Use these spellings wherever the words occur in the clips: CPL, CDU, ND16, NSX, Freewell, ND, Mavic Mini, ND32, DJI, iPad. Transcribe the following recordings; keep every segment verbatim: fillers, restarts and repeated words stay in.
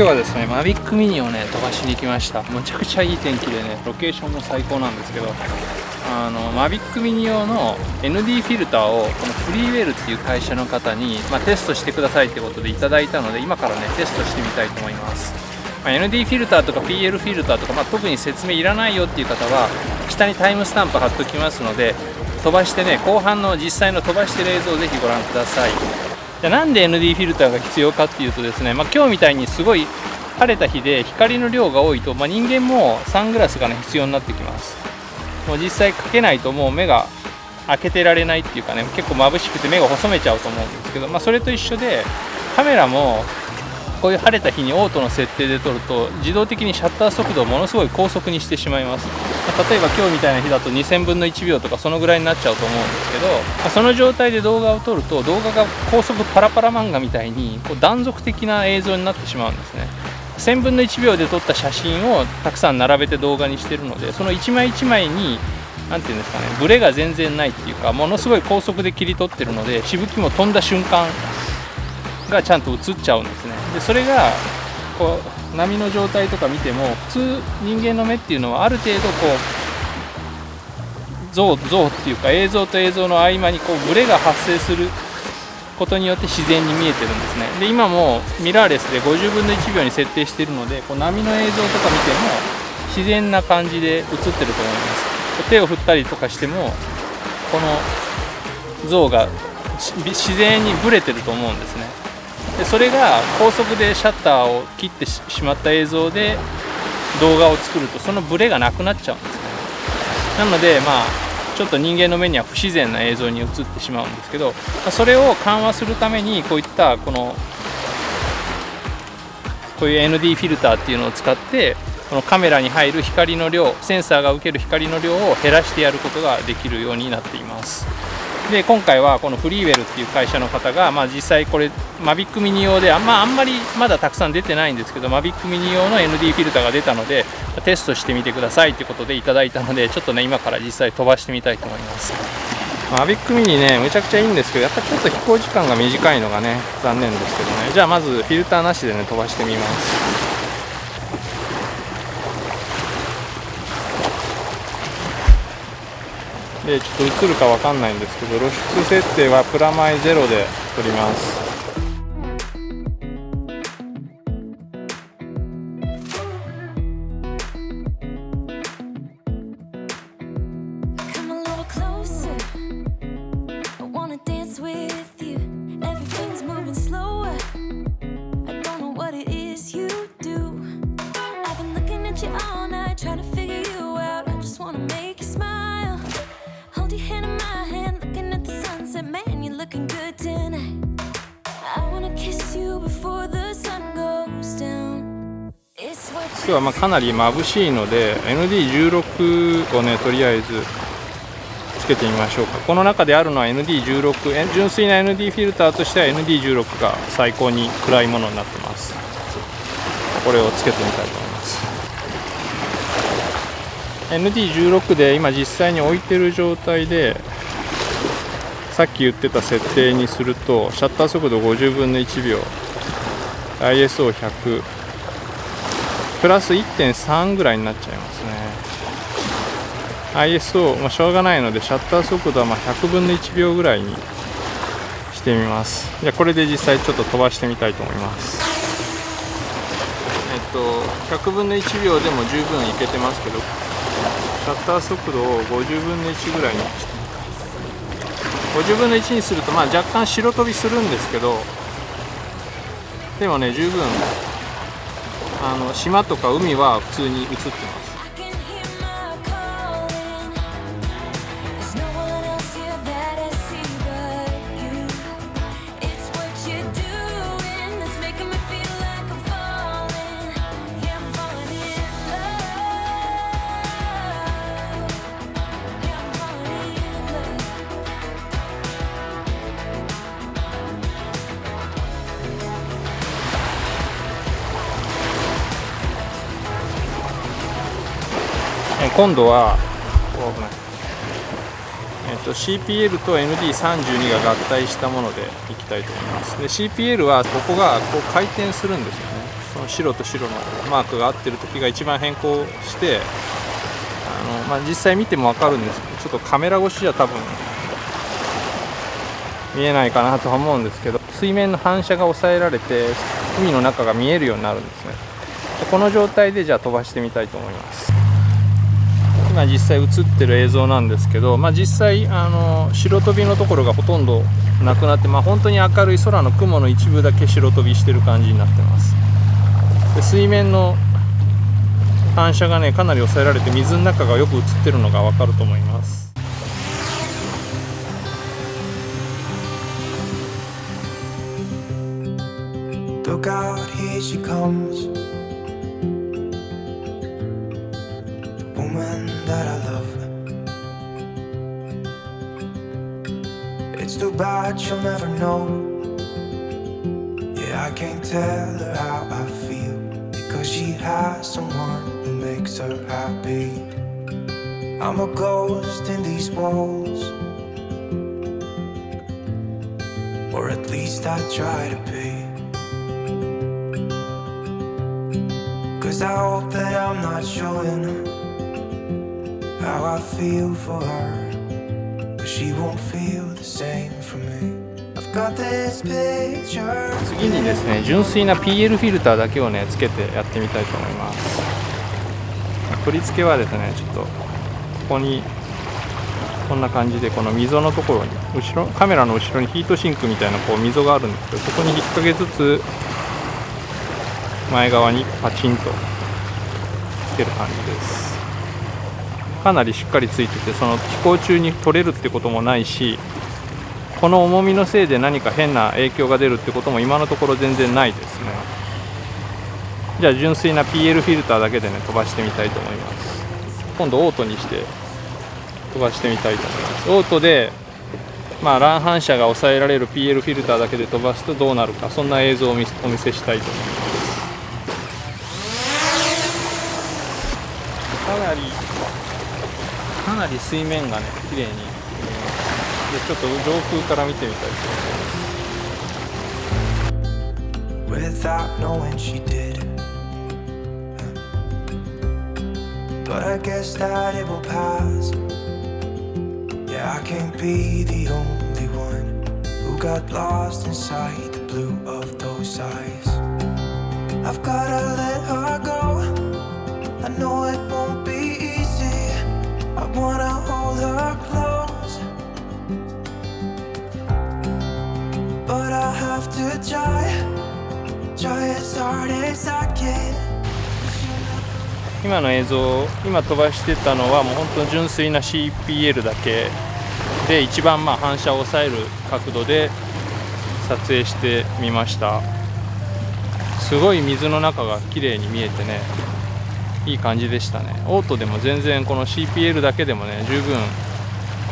今日はですね、Mavic Mini をね飛ばしに来ました。むちゃくちゃいい天気でね、ロケーションも最高なんですけど、あの Mavic Mini 用の エヌディー フィルターをこのフリーウェルっていう会社の方に、まあ、テストしてくださいってことでいただいたので、今からねテストしてみたいと思います。まあ、エヌディー フィルターとか ピーエル フィルターとか、まあ、特に説明いらないよっていう方は下にタイムスタンプ貼っときますので、飛ばしてね、後半の実際の飛ばしてる映像をぜひご覧ください。じゃあなんで エヌディー フィルターが必要かっていうとですね、まあ、今日みたいにすごい晴れた日で光の量が多いと、まあ、人間もサングラスがね必要になってきます。もう実際かけないともう目が開けてられないっていうかね、結構眩しくて目が細めちゃうと思うんですけど、まあ、それと一緒でカメラもこういう晴れた日にオートの設定で撮ると自動的にシャッター速度をものすごい高速にしてしまいます。まあ、例えば今日みたいな日だとにせんぶんのいちびょうとかそのぐらいになっちゃうと思うんですけど、まあ、その状態で動画を撮ると動画が高速パラパラ漫画みたいにこう断続的な映像になってしまうんですね。せんぶんのいちびょうで撮った写真をたくさん並べて動画にしてるので、そのいちまいいちまいに何て言うんですかね、ブレが全然ないっていうか、ものすごい高速で切り取ってるのでしぶきも飛んだ瞬間がちゃんと映っちゃうんですね。でそれがこう波の状態とか見ても、普通人間の目っていうのはある程度こう像像っていうか、映像と映像の合間にこうブレが発生することによって自然に見えてるんですね。で今もミラーレスでごじゅうぶんのいちびょうに設定しているので、こう波の映像とか見ても自然な感じで映ってると思います。手を振ったりとかしてもこの像が自然にブレてると思うんですね。でそれが高速でシャッターを切ってしまった映像で動画を作ると、そのブレがなくなっちゃうんですね。なのでまあちょっと人間の目には不自然な映像に映ってしまうんですけど、それを緩和するためにこういったこのこういう エヌディー フィルターっていうのを使って、このカメラに入る光の量、センサーが受ける光の量を減らしてやることができるようになっています。で今回はこのフリーウェルっていう会社の方が、まあ、実際これ Mavic Mini 用であんまあんまりまだたくさん出てないんですけど、Mavic Mini 用の エヌディー フィルターが出たのでテストしてみてくださいってことでいただいたので、ちょっとね今から実際飛ばしてみたいと思います。まあ、Mavic Mini ねむちゃくちゃいいんですけど、やっぱちょっと飛行時間が短いのがね残念ですけどね。じゃあまずフィルターなしでね飛ばしてみます。でちょっと映るかわかんないんですけど、露出設定はプラマイゼロで撮ります。今日はまあかなり眩しいので エヌディーじゅうろく をねとりあえずつけてみましょうか。この中であるのは エヌディーじゅうろく、 純粋な エヌディー フィルターとしては エヌディーじゅうろく が最高に暗いものになってます。これをつけてみたいと思います。 エヌディーじゅうろく で今実際に置いてる状態で、さっき言ってた設定にするとシャッター速度ごじゅうぶんのいちびょう、 アイエスオーひゃく プラス いってんさん ぐらいになっちゃいますね。 アイエスオー、まあ、しょうがないのでシャッター速度はまあひゃくぶんのいちびょうぐらいにしてみます。じゃあこれで実際ちょっと飛ばしてみたいと思います。えっとひゃくぶんのいちびょうでも十分いけてますけど、シャッター速度をごじゅうぶんのいちぐらいにしてごじゅうぶんのいちにすると、まあ若干白飛びするんですけど、でもね十分あの島とか海は普通に映ってます。今度は、えっと、シーピーエル と エヌディーさんじゅうに が合体したものでいきたいと思います。で シーピーエル はここがこう回転するんですよね。その白と白のマークが合ってる時が一番変更して、あの、まあ、実際見ても分かるんですけど、ちょっとカメラ越しじゃ多分見えないかなとは思うんですけど、水面の反射が抑えられて海の中が見えるようになるんですね。この状態でじゃあ飛ばしてみたいと思います。今実際映ってる映像なんですけど、まあ、実際あの白飛びのところがほとんどなくなって、まあ、本当に明るい空の雲の一部だけ白飛びしてる感じになってます。で、水面の反射がねかなり抑えられて、水の中がよく映ってるのが分かると思います。Look out, here she comes. The woman that I love. It's too bad she'll never know. Yeah, I can't tell her how I feel. Because she has someone who makes her happy. I'm a ghost in these walls. Or at least I try to be. Cause I hope that I'm not showing how I feel for her, but she won't feel the same for me. I've got this picture. 次にですね、純粋な ピーエル フィルターだけをねつけてやってみたいと思います。取り付けはですね、ちょっとここにこんな感じで、この溝のところに後ろ、カメラの後ろにヒートシンクみたいなこう溝があるんですけど、そこに引っ掛けつつ前側にパチンとつける感じです。かなりしっかりついてて、その飛行中に取れるってこともないし、この重みのせいで何か変な影響が出るってことも今のところ全然ないですね。じゃあ純粋な ピーエル フィルターだけでね飛ばしてみたいと思います。今度オートにして飛ばしてみたいと思います。オートで、まあ、乱反射が抑えられる ピーエル フィルターだけで飛ばすとどうなるか、そんな映像をお見せしたいと思います。かなりかなり水面がね綺麗に、えー、ちょっと上空から見てみたいと思います。 Without knowing she did, but I guess that it will pass. Yeah, I can't be the only one who got lost inside the blue of those eyes. I've gotta let her go. I know it won't be easy. I wanna hold her close, but I have to try, try as hard as I can. 今の映像、今飛ばしてたのはもう本当に純粋な シーピーエル だけで、一番まあ反射を抑える角度で撮影してみました。すごい水の中が綺麗に見えてね。いい感じでしたね。オートでも全然この シーピーエル だけでもね十分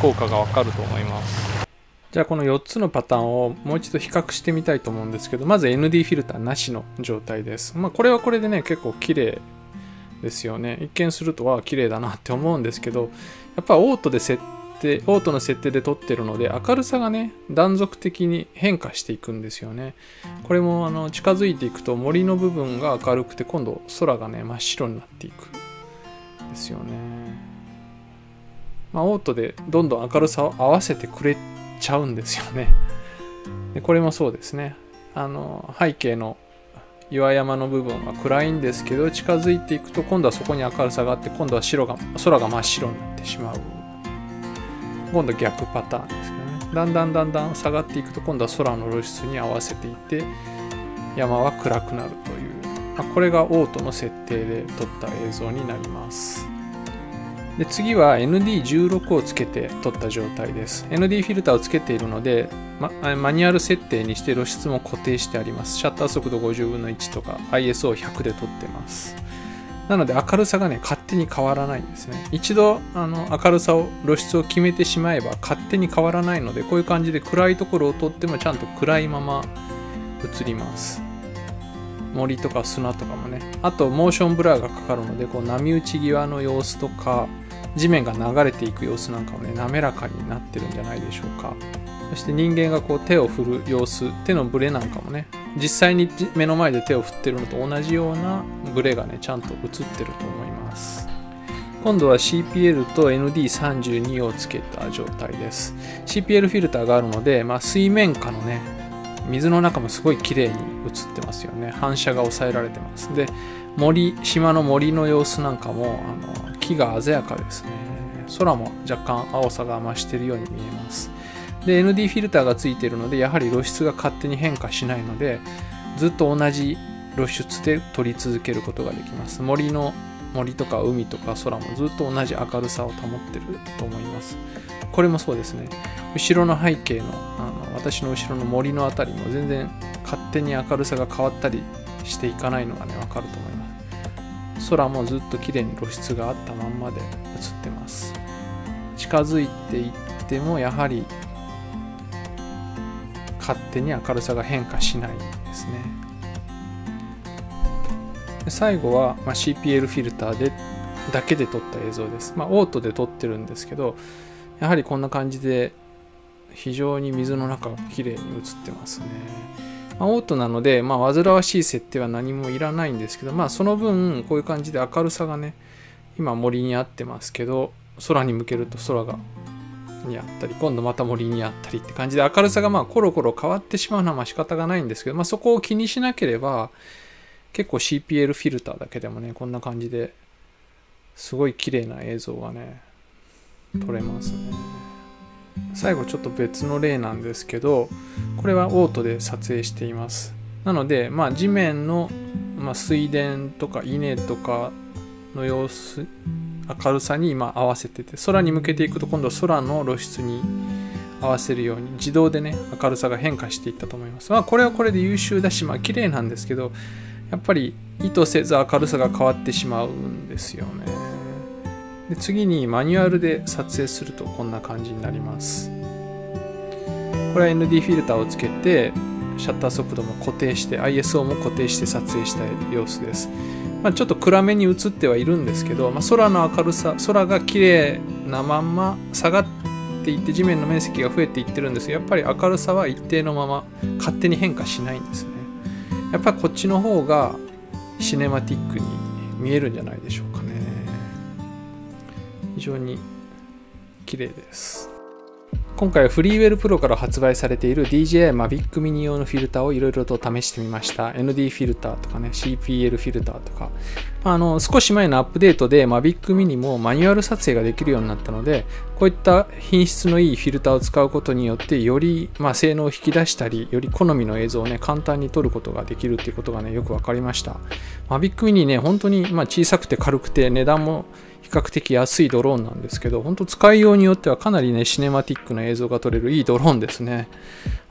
効果がわかると思います。じゃあこのよっつのパターンをもう一度比較してみたいと思うんですけど、まず エヌディー フィルターなしの状態です。まあこれはこれでね結構綺麗ですよね。一見するとは綺麗だなって思うんですけど、やっぱオートで設定オートの設定で撮ってるので、明るさがね断続的に変化していくんですよね。これもあの近づいていくと森の部分が明るくて、今度空がね真っ白になっていくですよね。まあ、オートでどんどん明るさを合わせてくれちゃうんですよね。でこれもそうですね。あの背景の岩山の部分は暗いんですけど、近づいていくと今度はそこに明るさがあって、今度は白が空が真っ白になってしまう。今度逆パターンですけどね。だんだんだんだん下がっていくと、今度は空の露出に合わせていって山は暗くなるという、まあ、これがオートの設定で撮った映像になります。で次は エヌディーじゅうろく をつけて撮った状態です。 エヌディー フィルターをつけているので、ま、マニュアル設定にして露出も固定してあります。シャッター速度ごじゅうぶんのいちとか アイエスオーひゃく で撮ってます。なので明るさがね勝手に変わらないんですね。一度あの明るさを露出を決めてしまえば勝手に変わらないので、こういう感じで暗いところを撮ってもちゃんと暗いまま映ります。森とか砂とかもね。あとモーションブラーがかかるので、こう波打ち際の様子とか地面が流れていく様子なんかもね滑らかになってるんじゃないでしょうか。そして人間がこう手を振る様子、手のブレなんかもね実際に目の前で手を振ってるのと同じようなグレがねちゃんと映ってると思います。今度は シーピーエル と エヌディーさんじゅうに をつけた状態です。 シーピーエル フィルターがあるので、まあ、水面下のね水の中もすごい綺麗に映ってますよね。反射が抑えられてます。で森島の森の様子なんかもあの木が鮮やかですね。空も若干青さが増してるように見えます。で エヌディー フィルターがついているのでやはり露出が勝手に変化しないのでずっと同じ露出で撮り続けることができます。森の森とか海とか空もずっと同じ明るさを保ってると思います。これもそうですね。後ろの背景の、あの私の後ろの森のあたりも全然勝手に明るさが変わったりしていかないのがね分かると思います。空もずっと綺麗に露出があったまんまで映ってます。近づいていってもやはり勝手に明るさが変化しないですね。最後は シーピーエル フィルターでだけで撮った映像です。まあ、オートで撮ってるんですけどやはりこんな感じで非常に水の中が綺麗に映ってますね。まあ、オートなので、まあ、煩わしい設定は何もいらないんですけど、まあ、その分こういう感じで明るさがね今森にあってますけど空に向けると空がにあったり今度また森にあったりって感じで明るさがまあコロコロ変わってしまうのはまあ仕方がないんですけど、まあ、そこを気にしなければ結構 シーピーエル フィルターだけでもねこんな感じですごい綺麗な映像がね撮れますね。最後ちょっと別の例なんですけどこれはオートで撮影しています。なのでまあ地面の、まあ、水田とか稲とかの様子明るさに今合わせてて空に向けていくと今度は空の露出に合わせるように自動でね明るさが変化していったと思います。まあ、これはこれで優秀だしまあ綺麗なんですけどやっぱり意図せず明るさが変わってしまうんですよね。で次にマニュアルで撮影するとこんな感じになります。これは エヌディー フィルターをつけてシャッター速度も固定して アイエスオー も固定して撮影した様子です。まあ、ちょっと暗めに映ってはいるんですけど、まあ、空の明るさ空が綺麗なまんま下がっていって地面の面積が増えていってるんですがやっぱり明るさは一定のまま勝手に変化しないんですね。やっぱりこっちの方がシネマティックに見えるんじゃないでしょうかね。非常に綺麗です。今回はフリーウェルプロから発売されている ディージェーアイ Mavic Mini 用のフィルターをいろいろと試してみました。エヌディー フィルターとかね、シーピーエル フィルターとか。あの、少し前のアップデートで Mavic Mini もマニュアル撮影ができるようになったので、こういった品質のいいフィルターを使うことによって、より、まあ、性能を引き出したり、より好みの映像をね、簡単に撮ることができるっていうことがね、よく分かりました。Mavic Mini ね、本当に、まあ、小さくて軽くて値段も比較的安いドローンなんですけど、本当使いようによってはかなりね、シネマティックな映像が撮れるいいドローンですね。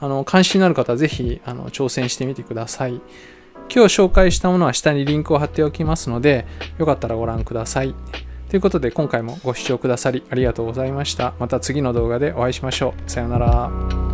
あの、関心のある方はぜひ、あの、挑戦してみてください。今日紹介したものは下にリンクを貼っておきますので、よかったらご覧ください。ということで、今回もご視聴くださりありがとうございました。また次の動画でお会いしましょう。さようなら。